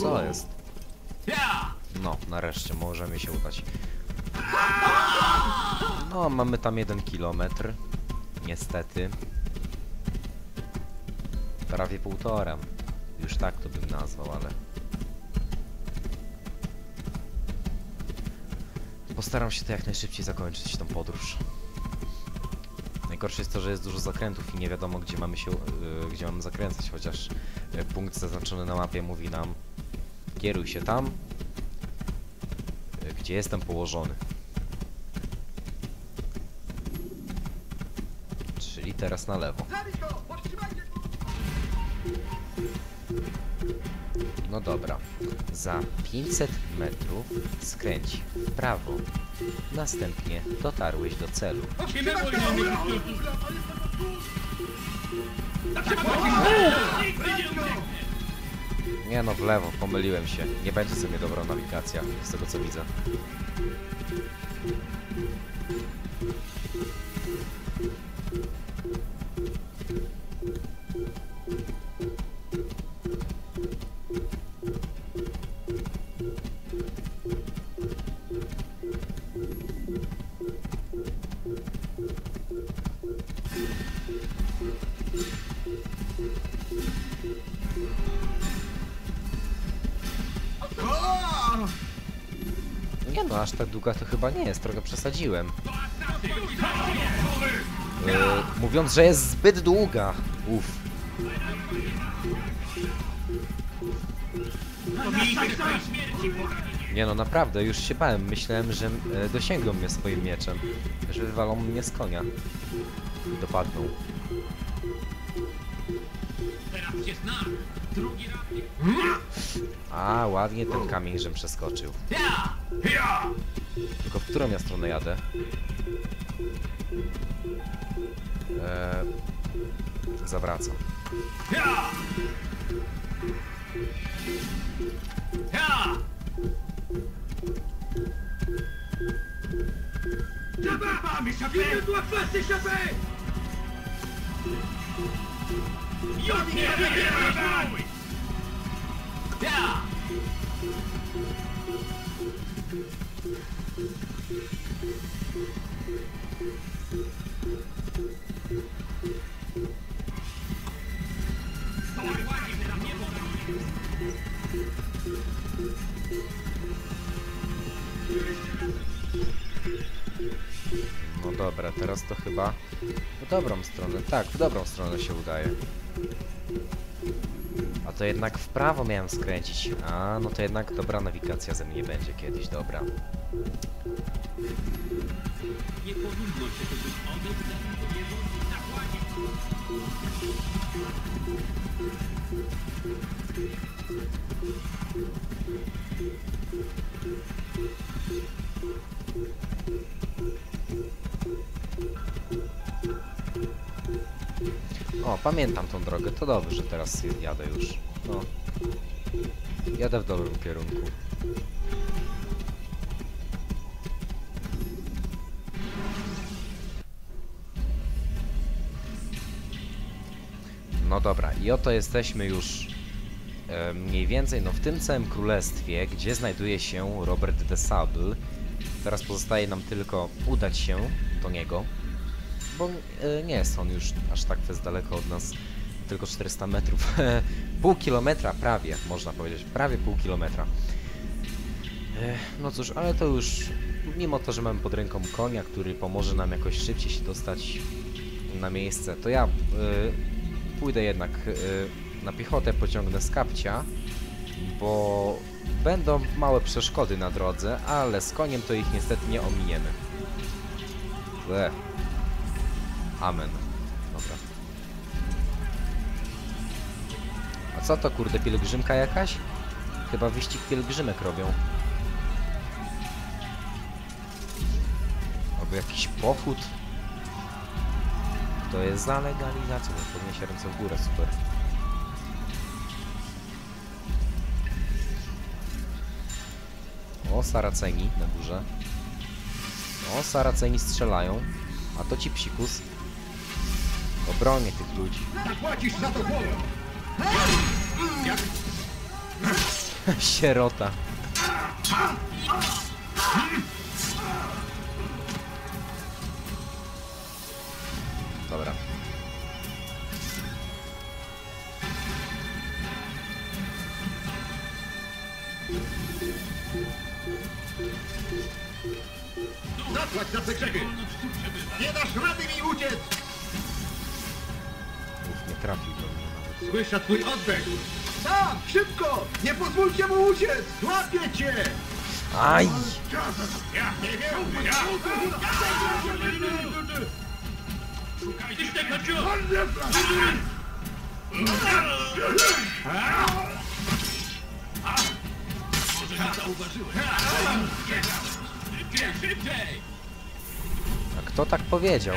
Co jest? No, nareszcie możemy się udać. No, mamy tam 1 kilometr. Niestety. Prawie 1,5. Już tak to bym nazwał, ale... Postaram się to jak najszybciej zakończyć tą podróż. Najgorsze jest to, że jest dużo zakrętów i nie wiadomo, gdzie mamy się, gdzie mamy zakręcać, chociaż punkt zaznaczony na mapie mówi nam: kieruj się tam, gdzie jestem położony. Czyli teraz na lewo. No dobra, za 500 metrów skręć w prawo. Następnie dotarłeś do celu. Nie no, w lewo, pomyliłem się. Nie będzie sobie dobra nawigacja, z tego co widzę. Nie no, aż tak długa to chyba nie jest, trochę przesadziłem. Mówiąc, że jest zbyt długa. Uff. Nie no, naprawdę, już się bałem. Myślałem, że dosięgną mnie swoim mieczem. Że wywalą mnie z konia. Dopadną. A, ładnie ten kamień, żem przeskoczył. Tylko w którą ja stronę jadę? Zawracam. No dobra, teraz to chyba w dobrą stronę. Tak, w dobrą stronę się udaje. A to jednak w prawo miałem skręcić. A, no to jednak dobra nawigacja ze mnie będzie kiedyś, dobra. Nie powinno się to być odebrać, nie wolno nakłaniać. O, pamiętam tą drogę, to dobrze, że teraz jadę już. No. Jadę w dobrym kierunku. No dobra, i oto jesteśmy już mniej więcej no, w tym całym królestwie, gdzie znajduje się Robert de Sable. Teraz pozostaje nam tylko udać się do niego, bo nie jest on już aż tak daleko od nas, tylko 400 metrów. Pół kilometra prawie, można powiedzieć, prawie pół kilometra. No cóż, ale to już, mimo to, że mamy pod ręką konia, który pomoże nam jakoś szybciej się dostać na miejsce, to ja... pójdę jednak na piechotę, pociągnę z kapcia, bo będą małe przeszkody na drodze, ale z koniem to ich niestety nie ominiemy. Amen. Dobra. A co to, kurde, pielgrzymka jakaś? Chyba wyścig pielgrzymek robią. Albo jakiś pochód. To jest za legalizacją, podniesie ręce w górę, super. O, Saraceni na górze. O, Saraceni strzelają. A to ci psikus. Obronię tych ludzi. Sierota. Dobra. Zapłać za te grzechy! Nie dasz rady mi uciec! Już nie trafił do mnie nawet. Słysza twój oddech! Tam! Szybko! Nie pozwólcie mu uciec! Złapię cię! Aj! Ja nie wiem! Ja! Szukajcie tego cię! A kto tak powiedział?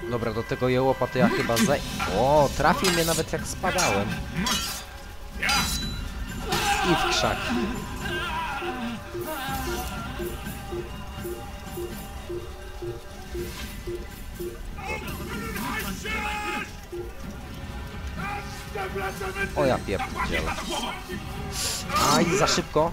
Kurwa, dobra, do tego jełopa to ja chyba zaj... O, trafił mnie nawet jak spadałem. I w krzak. O ja pierdzielę. Aj, za szybko.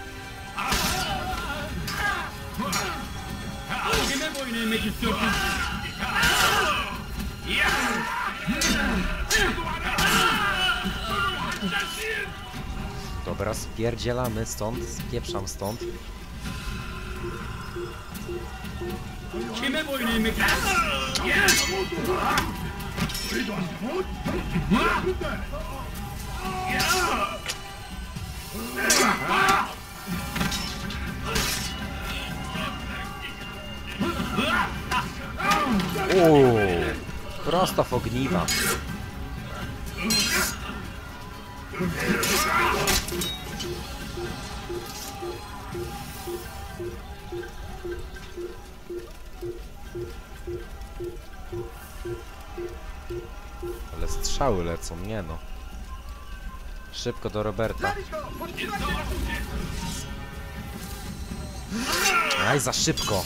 Dobra, spierdzielamy stąd, spieprzam stąd. Uuu, prosto w ogniwa. Ale strzały lecą, nie no. Szybko do Roberta. Aj, za szybko.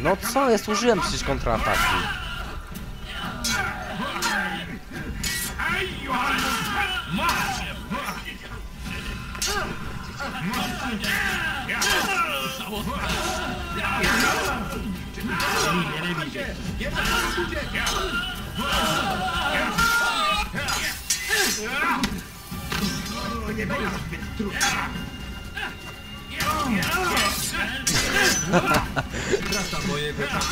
No co jest? Użyłem przecież kontrataki. Strata mojego czasu.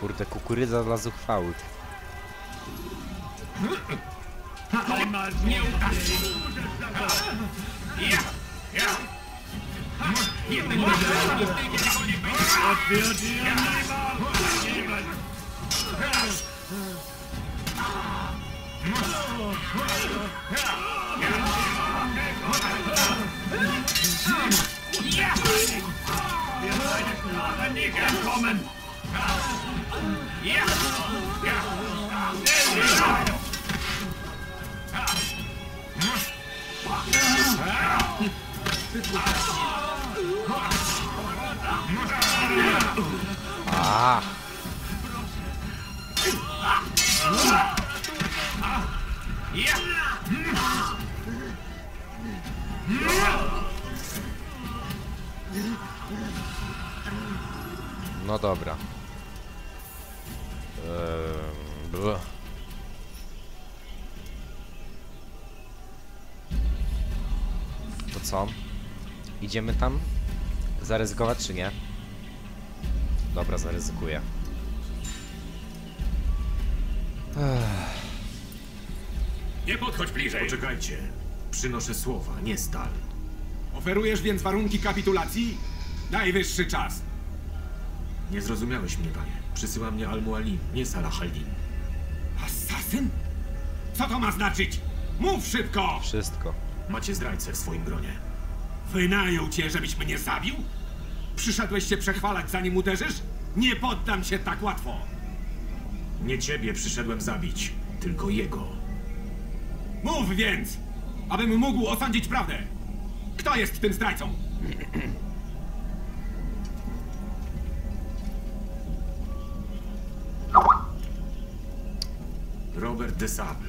Kurde, kukurydza dla zuchwałych. Nie udasz! Ja! Jednak nie Ja! No dobra. To co? Idziemy tam? Zaryzykować czy nie? Dobra, zaryzykuję. Nie podchodź bliżej! Poczekajcie. Przynoszę słowa, nie stal. Oferujesz więc warunki kapitulacji? Najwyższy czas! Nie zrozumiałeś mnie, panie. Przysyła mnie Al-Mualim, nie Salahaldin. Asasyn? Co to ma znaczyć? Mów szybko! Wszystko. Macie zdrajcę w swoim gronie. Wynajął cię, żebyś mnie zabił? Przyszedłeś się przechwalać, zanim uderzysz? Nie poddam się tak łatwo! Nie ciebie przyszedłem zabić, tylko jego. Mów więc, abym mógł osądzić prawdę. Kto jest tym zdrajcą? Robert de Sable.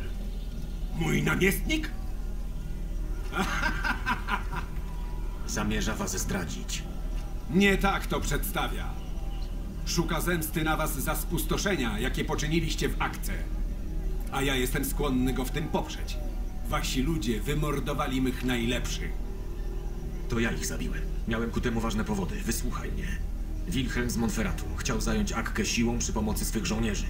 Mój namiestnik? Zamierza was zdradzić. Nie tak to przedstawia. Szuka zemsty na was za spustoszenia, jakie poczyniliście w akce. A ja jestem skłonny go w tym poprzeć. Wasi ludzie wymordowali mych najlepszych. To ja ich zabiłem. Miałem ku temu ważne powody. Wysłuchaj mnie. Wilhelm z Monferatu chciał zająć Akkę siłą przy pomocy swych żołnierzy.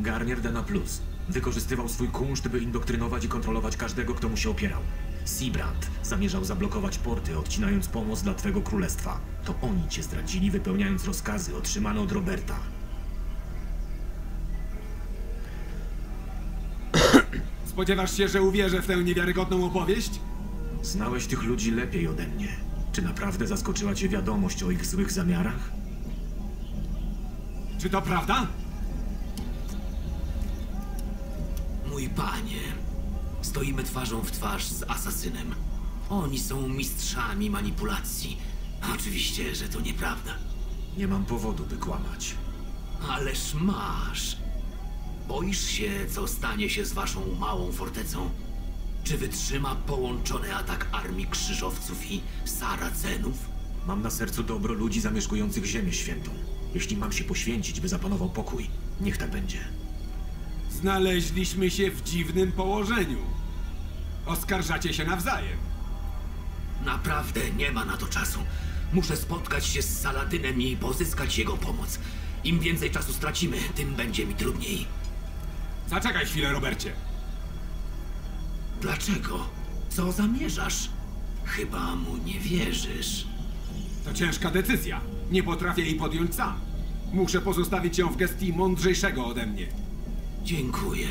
Garnier de Napluz wykorzystywał swój kunszt, by indoktrynować i kontrolować każdego, kto mu się opierał. Siebrand zamierzał zablokować porty, odcinając pomoc dla twego królestwa. To oni cię zdradzili, wypełniając rozkazy otrzymane od Roberta. Spodziewasz się, że uwierzę w tę niewiarygodną opowieść? Znałeś tych ludzi lepiej ode mnie. Czy naprawdę zaskoczyła cię wiadomość o ich złych zamiarach? Czy to prawda? Mój panie, stoimy twarzą w twarz z asasynem. Oni są mistrzami manipulacji. Oczywiście, że to nieprawda. Nie mam powodu, by kłamać. Ależ masz. Boisz się, co stanie się z waszą małą fortecą? Czy wytrzyma połączony atak armii krzyżowców i saracenów? Mam na sercu dobro ludzi zamieszkujących Ziemię Świętą. Jeśli mam się poświęcić, by zapanował pokój, niech tak będzie. Znaleźliśmy się w dziwnym położeniu. Oskarżacie się nawzajem. Naprawdę nie ma na to czasu. Muszę spotkać się z Saladynem i pozyskać jego pomoc. Im więcej czasu stracimy, tym będzie mi trudniej. Zaczekaj chwilę, Robercie. Dlaczego? Co zamierzasz? Chyba mu nie wierzysz. To ciężka decyzja. Nie potrafię jej podjąć sam. Muszę pozostawić ją w gestii mądrzejszego ode mnie. Dziękuję.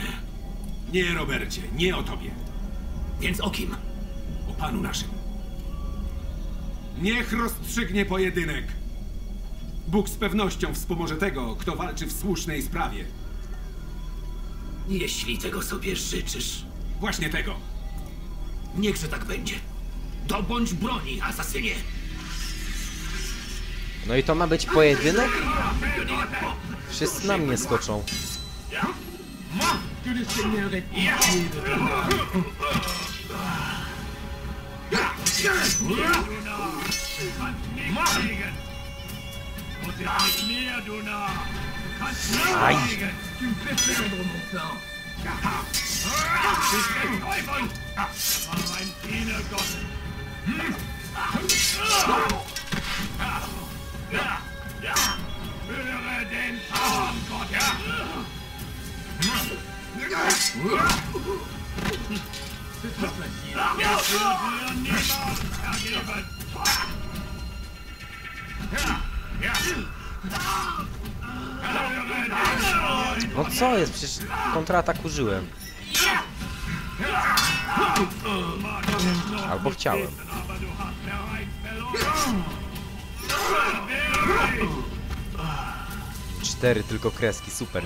Nie, Robercie, nie o tobie. Więc o kim? O panu naszym. Niech rozstrzygnie pojedynek. Bóg z pewnością wspomoże tego, kto walczy w słusznej sprawie. Jeśli tego sobie życzysz. Właśnie tego. Niechże tak będzie. Dobądź broni, asasynie. No i to ma być pojedynek? Wszyscy na mnie skoczą. Aj. No co jest? Przecież kontratak użyłem. Albo chciałem. Cztery tylko kreski, super.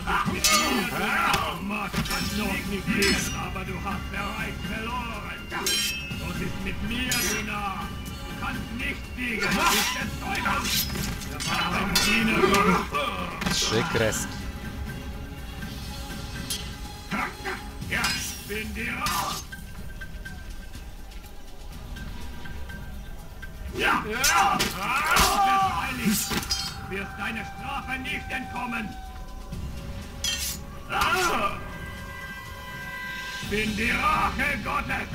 Trzy kreski. Wirst deine Strafe nicht entkommen. Bin die Rache Gottes.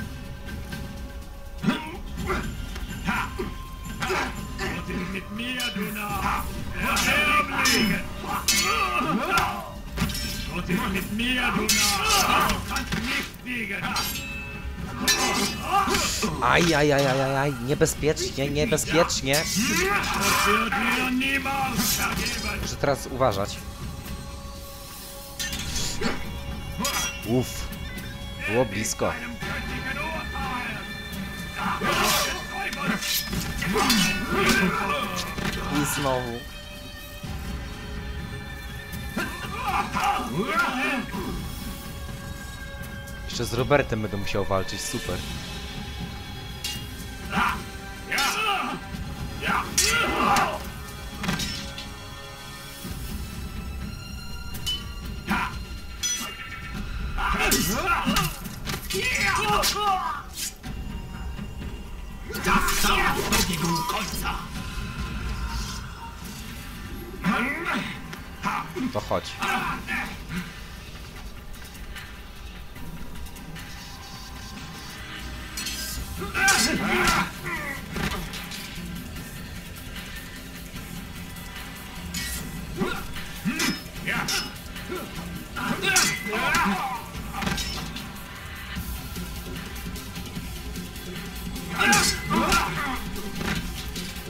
Was ist mit mir, du Narr? Erbliegen. Was ist mit mir, du Narr? Du kannst nicht siegen. Aj, niebezpiecznie. Muszę teraz uważać. Uff, było blisko. I znowu. Jeszcze z Robertem będę musiał walczyć, super. To chodź.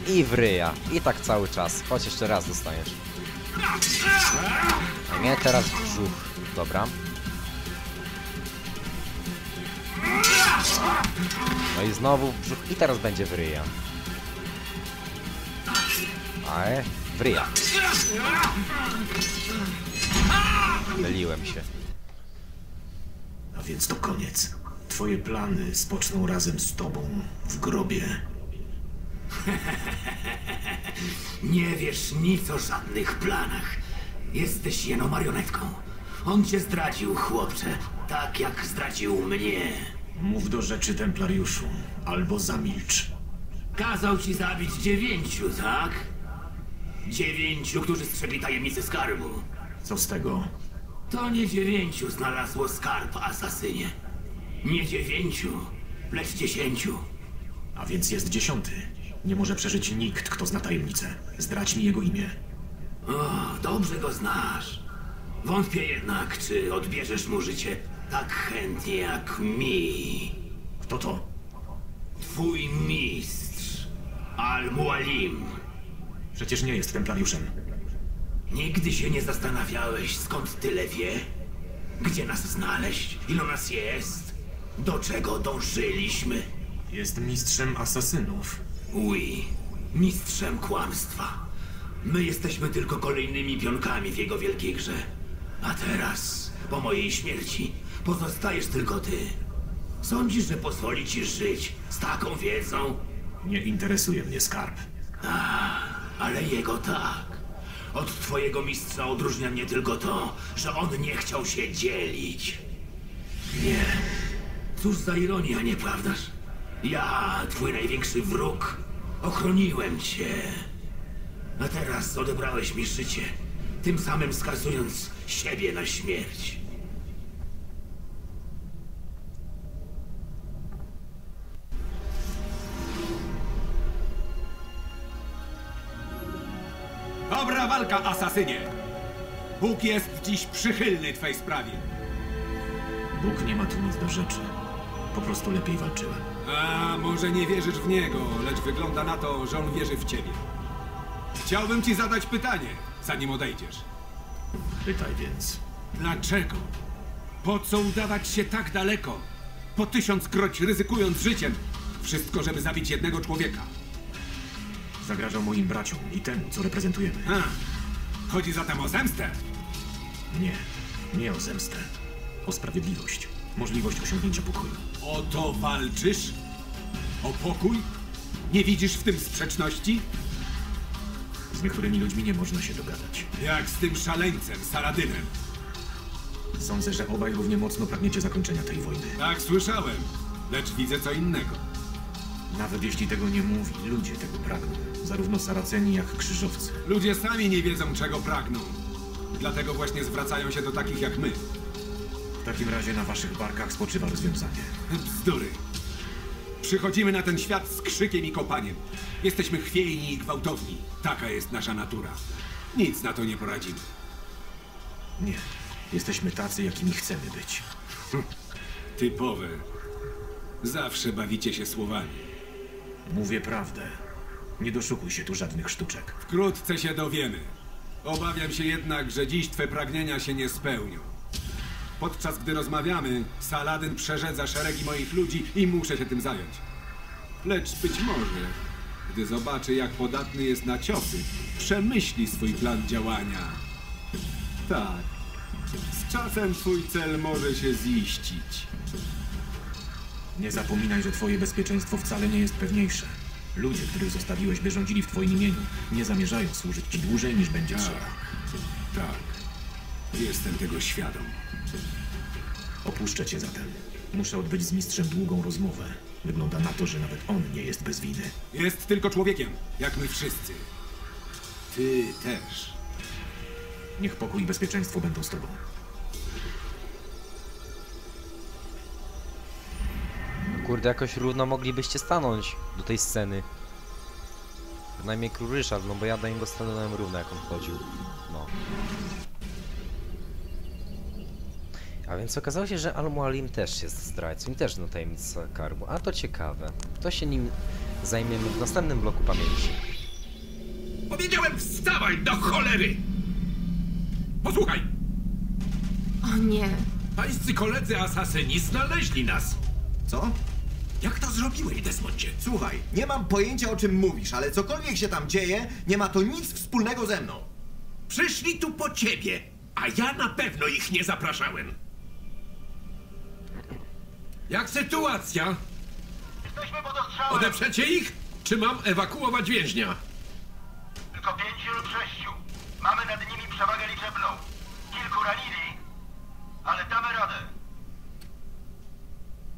I w ryja. I tak cały czas. Chodź, jeszcze raz dostaniesz. A nie, teraz w brzuch. Dobra. No i znowu w brzuch. I teraz będzie w ryja. Ale w ryja. Myliłem się. A więc to koniec. Twoje plany spoczną razem z tobą w grobie. Nie wiesz nic o żadnych planach. Jesteś jeno marionetką. On cię zdradził, chłopcze, tak jak zdradził mnie. Mów do rzeczy, templariuszu, albo zamilcz. Kazał ci zabić 9, tak? 9, którzy strzegli tajemnicy skarbu. Co z tego? To nie 9 znalazło skarb, asasynie. Nie 9, lecz 10. A więc jest 10. Nie może przeżyć nikt, kto zna tajemnicę. Zdradź mi jego imię. O, dobrze go znasz. Wątpię jednak, czy odbierzesz mu życie tak chętnie jak mi. Kto to? Twój mistrz, Al-Mualim. Przecież nie jest templariuszem. Nigdy się nie zastanawiałeś, skąd tyle wie? Gdzie nas znaleźć? Ilu nas jest? Do czego dążyliśmy? Jest mistrzem asasynów. Ui, mistrzem kłamstwa. My jesteśmy tylko kolejnymi pionkami w jego wielkiej grze. A teraz, po mojej śmierci, pozostajesz tylko ty. Sądzisz, że pozwoli ci żyć z taką wiedzą? Nie interesuje mnie skarb. Ale jego tak. Od twojego mistrza odróżnia mnie tylko to, że on nie chciał się dzielić. Nie. Cóż za ironia, nieprawdaż? Ja, twój największy wróg, ochroniłem cię. A teraz odebrałeś mi życie, tym samym skazując siebie na śmierć. Dobra walka, asasynie! Bóg jest dziś przychylny twej sprawie. Bóg nie ma tu nic do rzeczy. Po prostu lepiej walczyłem. A może nie wierzysz w niego, lecz wygląda na to, że on wierzy w ciebie. Chciałbym ci zadać pytanie, zanim odejdziesz. Pytaj więc. Dlaczego? Po co udawać się tak daleko? Po 1000-kroć ryzykując życiem. Wszystko, żeby zabić jednego człowieka. Zagrażał moim braciom i temu, co reprezentujemy. A, chodzi zatem o zemstę? Nie, nie o zemstę. O sprawiedliwość. Możliwość osiągnięcia pokoju. O to walczysz? O pokój? Nie widzisz w tym sprzeczności? Z niektórymi ludźmi nie można się dogadać. Jak z tym szaleńcem, Saladynem. Sądzę, że obaj równie mocno pragniecie zakończenia tej wojny. Tak słyszałem, lecz widzę co innego. Nawet jeśli tego nie mówi, ludzie tego pragną. Zarówno Saraceni, jak Krzyżowcy. Ludzie sami nie wiedzą, czego pragną. Dlatego właśnie zwracają się do takich jak my. W takim razie na waszych barkach spoczywa rozwiązanie. Bzdury. Przychodzimy na ten świat z krzykiem i kopaniem. Jesteśmy chwiejni i gwałtowni. Taka jest nasza natura. Nic na to nie poradzimy. Nie. Jesteśmy tacy, jakimi chcemy być. Typowe. Zawsze bawicie się słowami. Mówię prawdę. Nie doszukuj się tu żadnych sztuczek. Wkrótce się dowiemy. Obawiam się jednak, że dziś twe pragnienia się nie spełnią. Podczas gdy rozmawiamy, Saladyn przerzedza szeregi moich ludzi i muszę się tym zająć. Lecz być może, gdy zobaczy, jak podatny jest na ciosy, przemyśli swój plan działania. Tak. Z czasem twój cel może się ziścić. Nie zapominaj, że twoje bezpieczeństwo wcale nie jest pewniejsze. Ludzie, których zostawiłeś, by rządzili w twoim imieniu, nie zamierzają służyć ci dłużej, niż będzie trzeba. Tak. Jestem tego świadom. Opuszczę cię zatem. Muszę odbyć z mistrzem długą rozmowę. Wygląda na to, że nawet on nie jest bez winy. Jest tylko człowiekiem, jak my wszyscy. Ty też. Niech pokój i bezpieczeństwo będą z tobą. Kurde, jakoś równo moglibyście stanąć do tej sceny. Przynajmniej król Ryszard, no bo ja do niego stanąłem równo, jak on wchodził. No. A więc okazało się, że Al-Mualim też jest zdrajcą i też na tajemnicę karbu. A to ciekawe. To się nim zajmiemy w następnym bloku pamięci. Powiedziałem, wstawaj do cholery! Posłuchaj! O nie... Pańscy koledzy asasyni znaleźli nas! Co? Jak to zrobiłeś, Desmondzie? Słuchaj, nie mam pojęcia, o czym mówisz, ale cokolwiek się tam dzieje, nie ma to nic wspólnego ze mną. Przyszli tu po ciebie, a ja na pewno ich nie zapraszałem. Jak sytuacja? Jesteśmy pod ostrzałem. Odeprzecie ich? Czy mam ewakuować więźnia? Tylko 5 lub 6. Mamy nad nimi przewagę liczebną. Kilku ranili, ale damy radę.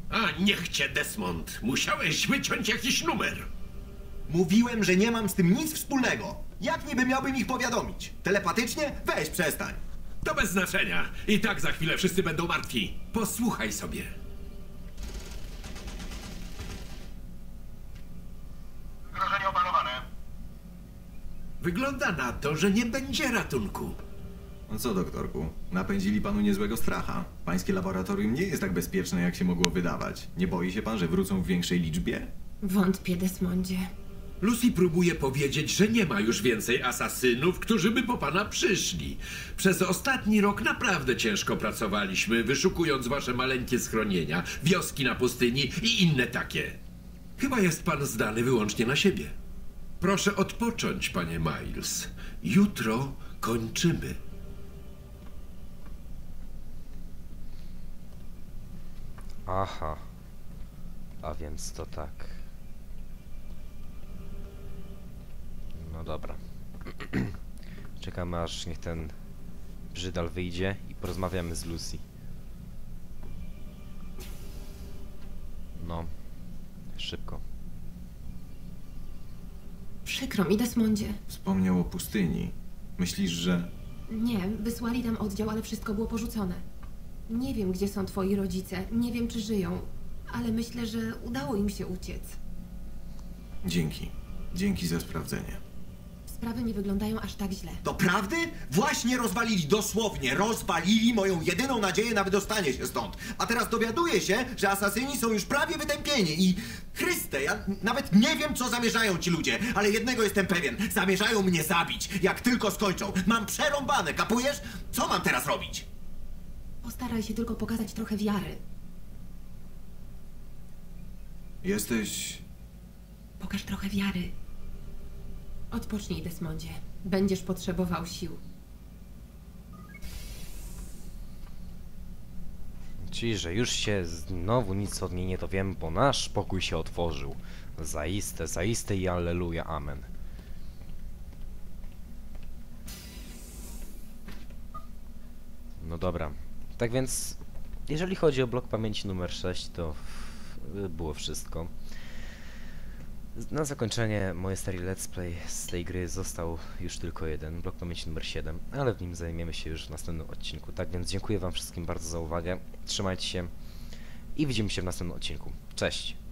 A niech cię, Desmond. Musiałeś wyciąć jakiś numer. Mówiłem, że nie mam z tym nic wspólnego. Jak niby miałbym ich powiadomić? Telepatycznie? Weź, przestań. To bez znaczenia. I tak za chwilę wszyscy będą martwi. Posłuchaj sobie. Zagrożenie opanowane. Wygląda na to, że nie będzie ratunku. No co, doktorku? Napędzili panu niezłego stracha. Pańskie laboratorium nie jest tak bezpieczne, jak się mogło wydawać. Nie boi się pan, że wrócą w większej liczbie? Wątpię, Desmondzie. Lucy próbuje powiedzieć, że nie ma już więcej asasynów, którzy by po pana przyszli. Przez ostatni rok naprawdę ciężko pracowaliśmy, wyszukując wasze maleńkie schronienia, wioski na pustyni i inne takie. Chyba jest pan zdany wyłącznie na siebie. Proszę odpocząć, panie Miles. Jutro kończymy. Aha, a więc to tak. No dobra. Czekamy, aż niech ten brzydal wyjdzie i porozmawiamy z Lucy. No, szybko. Przykro mi, Desmondzie. Wspomniał o pustyni. Myślisz, że... Nie, wysłali tam oddział, ale wszystko było porzucone. Nie wiem, gdzie są twoi rodzice, nie wiem, czy żyją, ale myślę, że udało im się uciec. Dzięki. Dzięki za sprawdzenie. sprawy nie wyglądają aż tak źle. Doprawdy? Właśnie rozwalili, dosłownie rozwalili moją jedyną nadzieję na wydostanie się stąd. A teraz dowiaduję się, że asasyni są już prawie wytępieni i... Chryste, ja nawet nie wiem, co zamierzają ci ludzie, ale jednego jestem pewien. Zamierzają mnie zabić, jak tylko skończą. Mam przerąbane, kapujesz? Co mam teraz robić? Postaraj się tylko pokazać trochę wiary. Jesteś... Pokaż trochę wiary. Odpocznij, Desmondzie. Będziesz potrzebował sił. Czyli, że już się znowu nic od niej nie dowiem, bo nasz pokój się otworzył. Zaiste, zaiste i alleluja, amen. No dobra. Tak więc, jeżeli chodzi o blok pamięci numer 6, to było wszystko. Na zakończenie mojej serii Let's Play z tej gry został już tylko jeden, blok pamięci numer 7, ale w nim zajmiemy się już w następnym odcinku. Tak więc dziękuję wam wszystkim bardzo za uwagę, trzymajcie się i widzimy się w następnym odcinku. Cześć!